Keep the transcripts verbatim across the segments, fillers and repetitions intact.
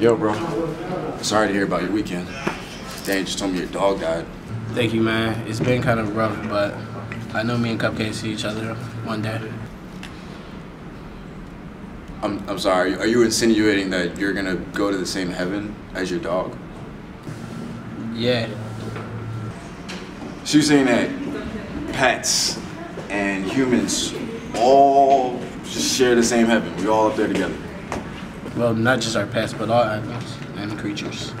Yo, bro. Sorry to hear about your weekend. Dang just told me your dog died. Thank you, man. It's been kind of rough, but I know me and Cupcake see each other one day. I'm, I'm sorry. Are you insinuating that you're going to go to the same heaven as your dog? Yeah. She was saying that pets and humans all just share the same heaven. We're all up there together. Well, not just our pets, but all animals and creatures.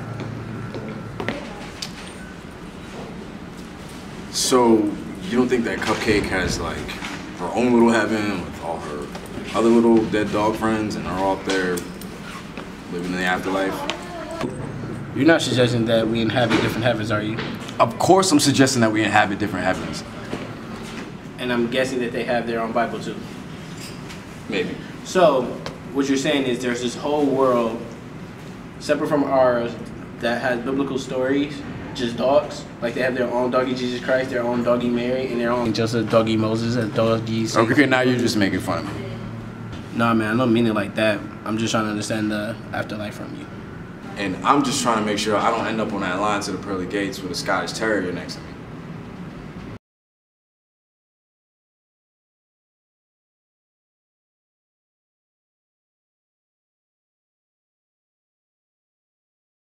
So, you don't think that Cupcake has, like, her own little heaven with all her other little dead dog friends and are all up there living in the afterlife? You're not suggesting that we inhabit different heavens, are you? Of course I'm suggesting that we inhabit different heavens. And I'm guessing that they have their own Bible, too. Maybe. So, what you're saying is there's this whole world separate from ours that has biblical stories, just dogs. Like they have their own doggy Jesus Christ, their own doggy Mary, and their own Joseph, doggy Moses, and doggy Satan. Okay, now you're just making fun of me. Nah, man, I don't mean it like that. I'm just trying to understand the afterlife from you. And I'm just trying to make sure I don't end up on that line to the pearly gates with a Scottish terrier next to me.